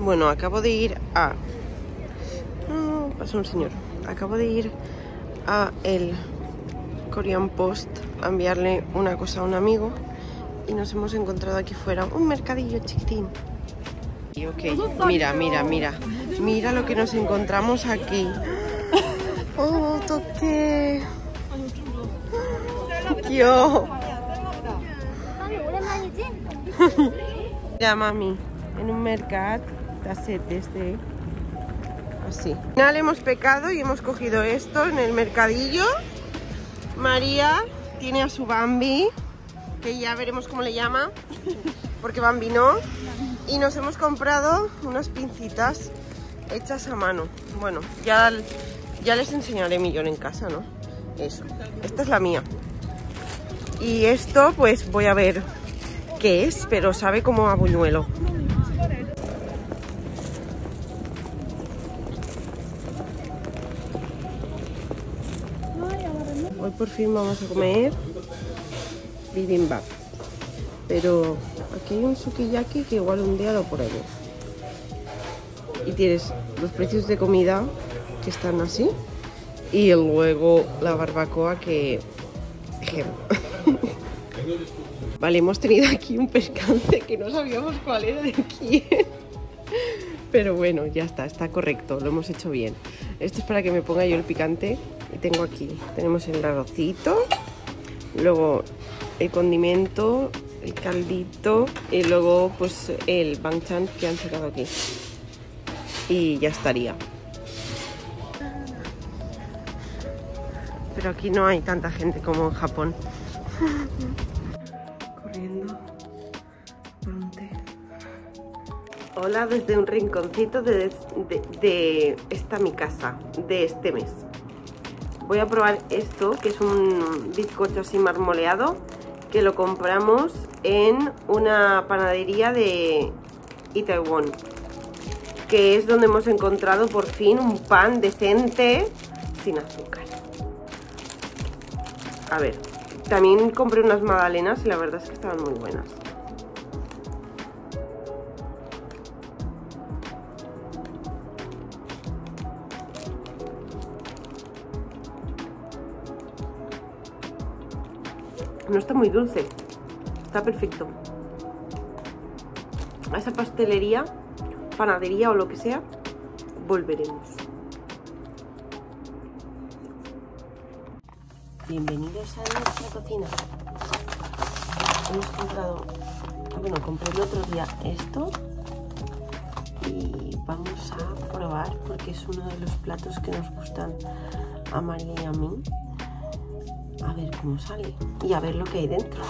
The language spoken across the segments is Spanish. Bueno, acabo de ir a... pasó un señor. Acabo de ir a el Korean Post a enviarle una cosa a un amigo y nos hemos encontrado aquí fuera un mercadillo chiquitín. Y ok, mira lo que nos encontramos aquí. Oh, toqué. Yo. Ya, mami, en un mercado tasetes de así. Al final hemos pecado y hemos cogido esto en el mercadillo. María tiene a su Bambi, que ya veremos cómo le llama, porque Bambi no. Y nos hemos comprado unas pincitas hechas a mano. Bueno, ya les enseñaré mi yo en casa, ¿no? Eso, esta es la mía. Y esto, pues voy a ver qué es, pero sabe como a buñuelo. Hoy por fin vamos a comer bibimbap, pero aquí hay un sukiyaki que igual un día lo pruebo. Y tienes los precios de comida que están así y luego la barbacoa que... Vale, hemos tenido aquí un percance que no sabíamos cuál era de quién. Pero bueno, ya está, está correcto, lo hemos hecho bien. Esto es para que me ponga yo el picante. Y tengo aquí, tenemos el arrocito, luego el condimento, el caldito y luego pues el banchan que han sacado aquí. Y ya estaría. Pero aquí no hay tanta gente como en Japón. Corriendo por un té. Hola desde un rinconcito de esta mi casa, de este mes. Voy a probar esto, que es un bizcocho así marmoleado, que lo compramos en una panadería de Itaewon, que es donde hemos encontrado por fin un pan decente sin azúcar. A ver, también compré unas magdalenas y la verdad es que estaban muy buenas. No está muy dulce, está perfecto. A esa pastelería, panadería o lo que sea, volveremos. Bienvenidos a nuestra cocina. Hemos comprado, bueno, compré el otro día esto y vamos a probar porque es uno de los platos que nos gustan a María y a mí. A ver cómo sale y a ver lo que hay dentro.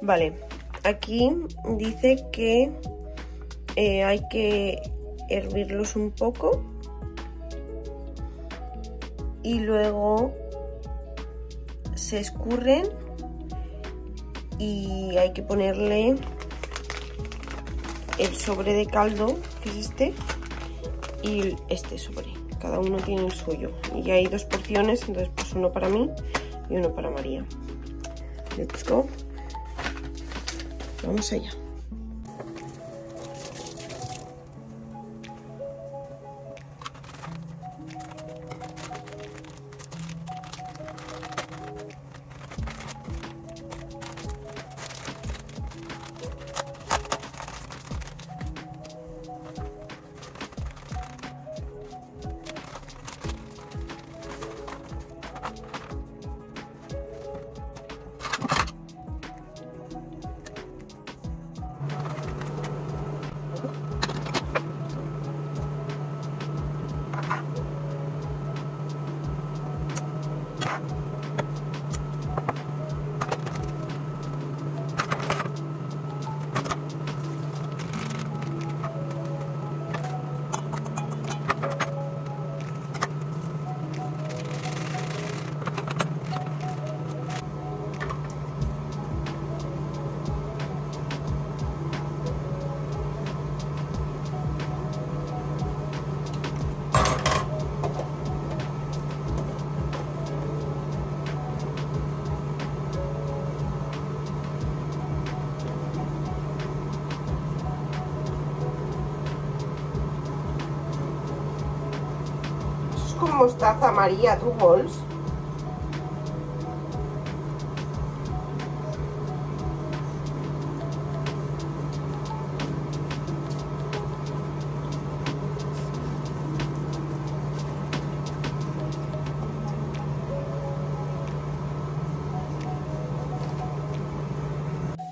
Vale, aquí dice que hay que hervirlos un poco y luego se escurren y hay que ponerle el sobre de caldo, que es este, y este sobre. Cada uno tiene el suyo y hay dos porciones, entonces pues uno para mí y uno para María. Let's go. Vamos allá. mostaza María Trubols.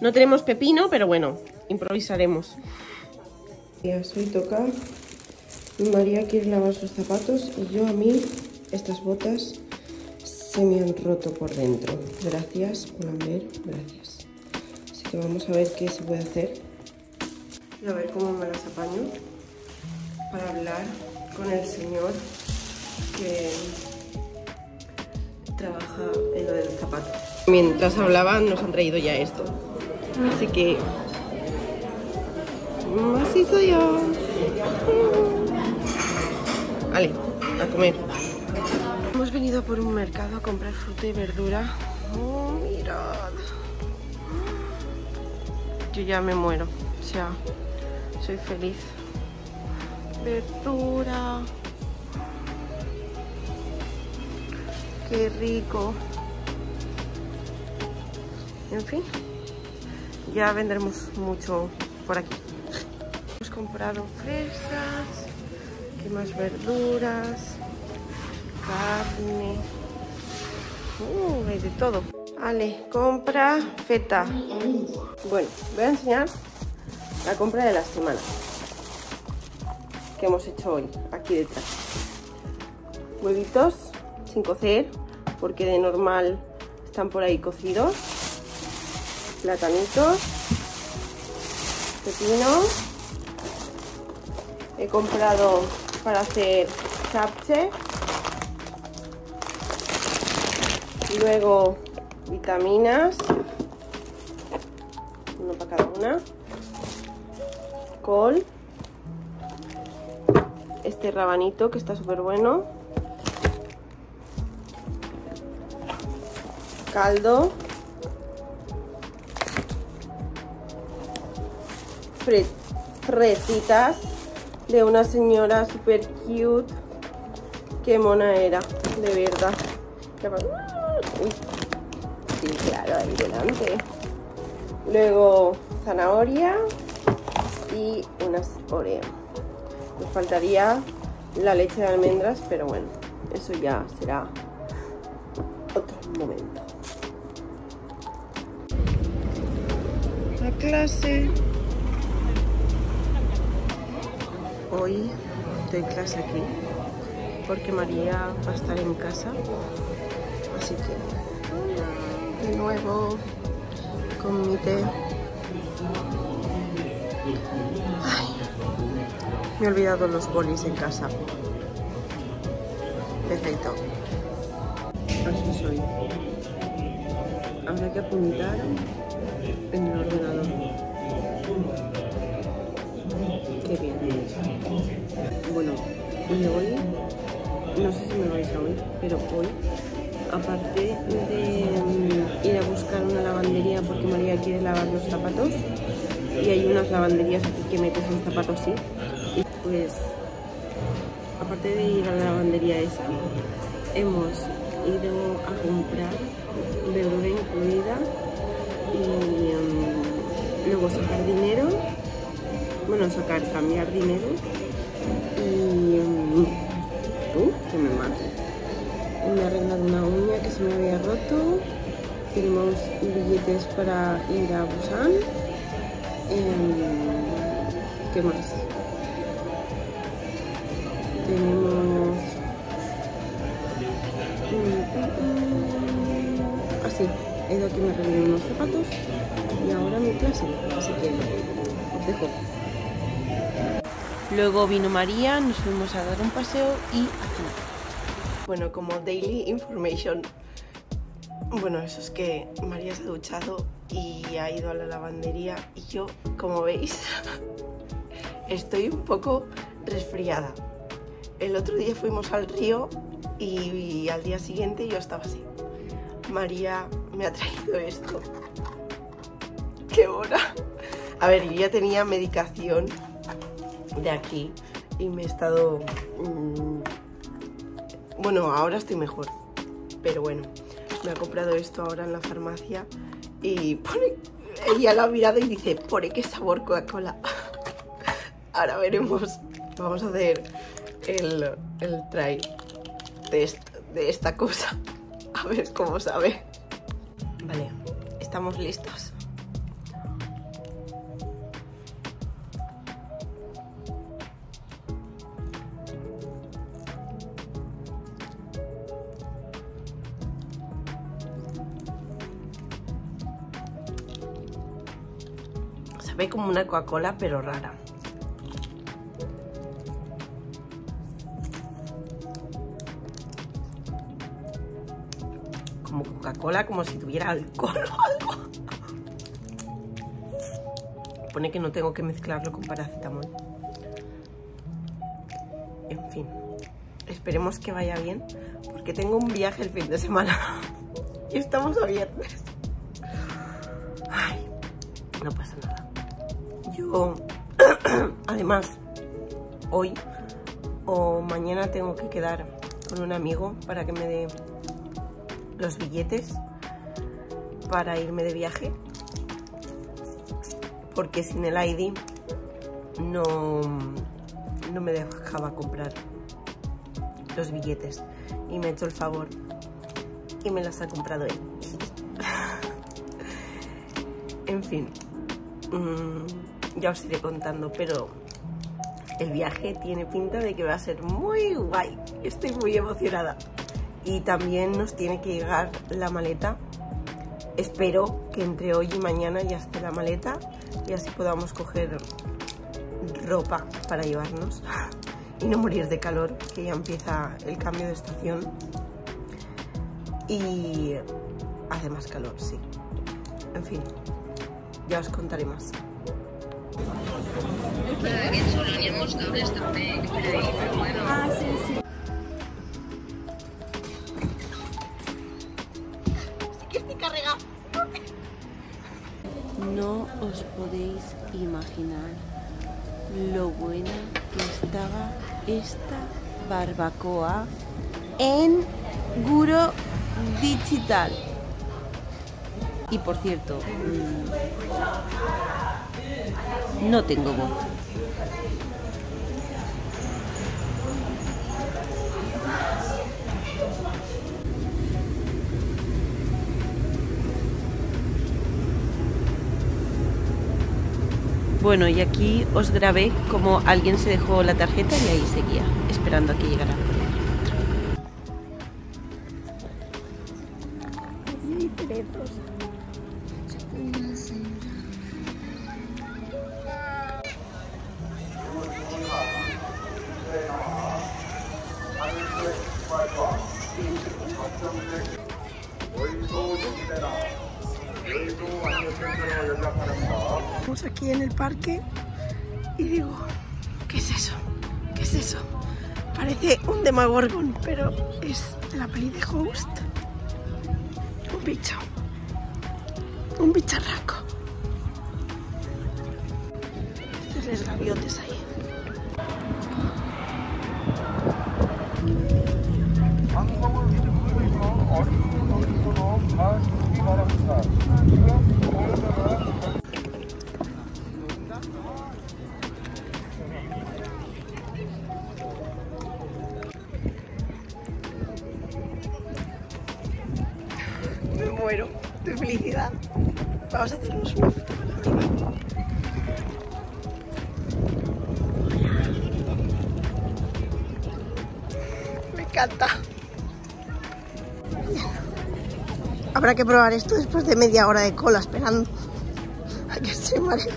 No tenemos pepino, pero bueno, improvisaremos. Hoy toca. María quiere lavar sus zapatos y yo a mí estas botas se me han roto por dentro. Gracias, Polamer, gracias. Así que vamos a ver qué se puede hacer. A ver cómo me las apaño para hablar con el señor que trabaja en lo del zapato. Mientras hablaban nos han traído ya esto. Así que... así soy yo. Vale, a comer. Hemos venido por un mercado a comprar fruta y verdura. Oh, mirad. Yo ya me muero. O sea, soy feliz. Verdura. Qué rico. En fin, ya vendremos mucho por aquí. Hemos comprado fresas, ¿qué más? Verduras, carne, hay de todo. Ale, compra feta. Bueno, voy a enseñar la compra de la semana que hemos hecho hoy, aquí detrás. Huevitos sin cocer, porque de normal están por ahí cocidos. Platanitos, pepino. He comprado para hacer chapche. Luego vitaminas, uno para cada una. Col. Este rabanito que está súper bueno. Caldo. Fresitas de una señora super cute. Qué mona era, de verdad. Uy. Sí, claro, ahí delante. Luego zanahoria y unas Oreo. Nos faltaría la leche de almendras, pero bueno, eso ya será otro momento. La clase. Hoy doy clase aquí porque María va a estar en casa, así que de nuevo con mi té. Ay, me he olvidado los bolis en casa. Perfecto. Así soy. Habrá que apuntar en el ordenador. Qué bien. Bueno, y hoy, no sé si me vais a oír, pero hoy, aparte de ir a buscar una lavandería porque María quiere lavar los zapatos, y hay unas lavanderías aquí que metes un zapato así, y pues, aparte de ir a la lavandería esa, hemos ido a comprar verdura incluida y luego sacar dinero. Bueno, sacar, cambiar dinero y que me mate. Me he arreglado una uña que se me había roto. Tenemos billetes para ir a Busan. ¿Qué más? Tenemos... así, he ido aquí, me arreglé unos zapatos y ahora mi clase, así que os dejo. Luego vino María, nos fuimos a dar un paseo y a cenar. Bueno, como daily information, bueno, eso es que María se ha duchado y ha ido a la lavandería y yo, como veis, estoy un poco resfriada. El otro día fuimos al río y al día siguiente yo estaba así. María me ha traído esto. ¡Qué hora! A ver, yo ya tenía medicación de aquí y me he estado Bueno, ahora estoy mejor, pero bueno, me ha comprado esto ahora en la farmacia y pone, ella lo ha mirado y dice, pone qué sabor Coca-Cola. Ahora veremos, vamos a hacer el try test de esta cosa, a ver cómo sabe. Vale, estamos listos. Sabe como una Coca-Cola, pero rara. Como Coca-Cola, como si tuviera alcohol o algo. Pone que no tengo que mezclarlo con paracetamol. En fin, esperemos que vaya bien, porque tengo un viaje el fin de semana y estamos a viernes. Ay, no pasa nada. Yo, además, hoy o mañana tengo que quedar con un amigo para que me dé los billetes para irme de viaje, porque sin el ID no me dejaba comprar los billetes y me ha hecho el favor y me las ha comprado él. En fin. Ya os iré contando, pero el viaje tiene pinta de que va a ser muy guay. Estoy muy emocionada. Y también nos tiene que llegar la maleta. Espero que entre hoy y mañana ya esté la maleta y así podamos coger ropa para llevarnos y no morir de calor, que ya empieza el cambio de estación. Y hace más calor, sí. En fin, ya os contaré más. Ah, sí, sí. No os podéis imaginar lo buena que estaba esta barbacoa en Guro Digital. Y por cierto, no tengo voz. Bueno, y aquí os grabé como alguien se dejó la tarjeta y ahí seguía, esperando a que llegara. Estamos aquí en el parque y digo, ¿qué es eso? ¿Qué es eso? Parece un demagorgon, pero es la peli de Host. Un bicho. Un bicharraco. Tres gaviotes ahí. Me muero de felicidad. Vamos a hacer un surf. Me encanta. Habrá que probar esto después de media hora de cola esperando a que se maree.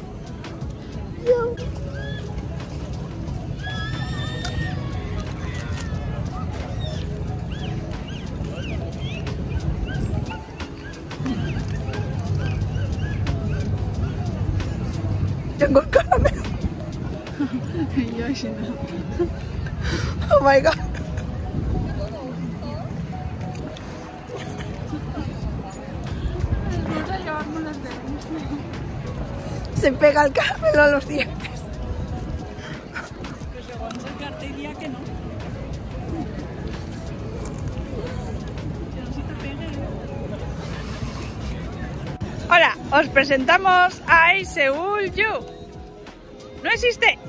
Tengo el caramelo. Oh my god. Se pega el caramelo a los dientes. Que se va a enseñarte y día que no. Hola, os presentamos a I Seul You. ¡No existe!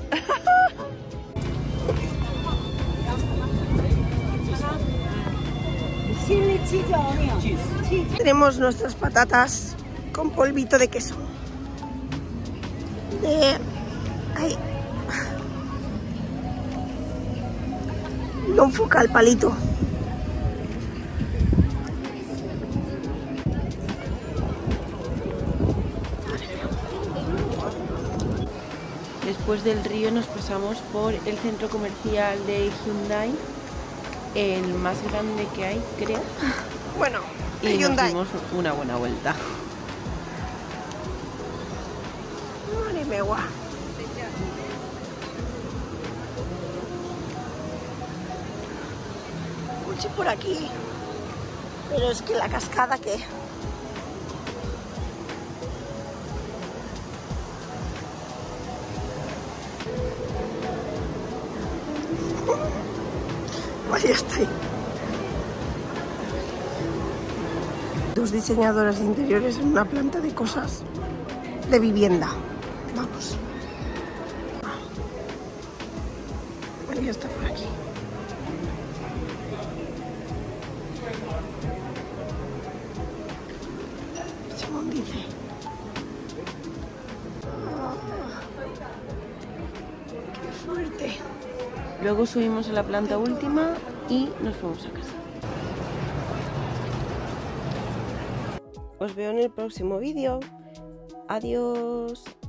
Tenemos nuestras patatas con polvito de queso. Ay. No enfoca el palito. Después del río nos pasamos por el centro comercial de Hyundai, el más grande que hay, creo. Bueno, y Hyundai. Nos dimos una buena vuelta. Mewa. Mucho por aquí, pero es que la cascada que... María está ahí. Dos diseñadoras interiores en una planta de cosas de vivienda. Vamos. María está por aquí. Simón dice. ¡Qué fuerte! Luego subimos a la planta última y nos fuimos a casa. Os veo en el próximo vídeo. Adiós.